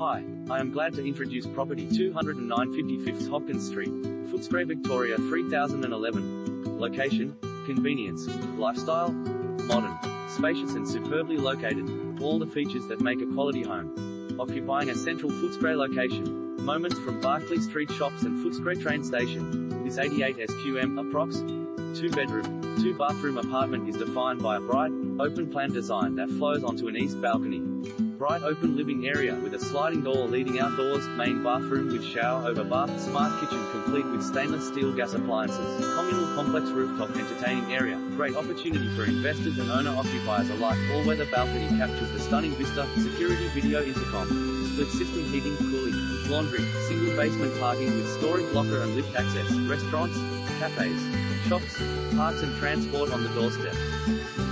Hi, I am glad to introduce property 209 55th Hopkins Street, Footscray, Victoria 3011. Location, convenience, lifestyle, modern, spacious and superbly located, all the features that make a quality home. Occupying a central Footscray location, moments from Barclay Street shops and Footscray train station, this 88 SQM, approx. 2-bedroom, 2-bathroom apartment is defined by a bright, open-plan design that flows onto an east balcony. Bright open living area with a sliding door leading outdoors, main bathroom with shower over bath, smart kitchen complete with stainless steel gas appliances, communal complex rooftop entertaining area, great opportunity for investors and owner-occupiers alike, all-weather balcony captures the stunning vista, security video intercom, split system heating, cooling, laundry, single basement parking with storage locker and lift access, restaurants, cafes, shops, parks and transport on the doorstep.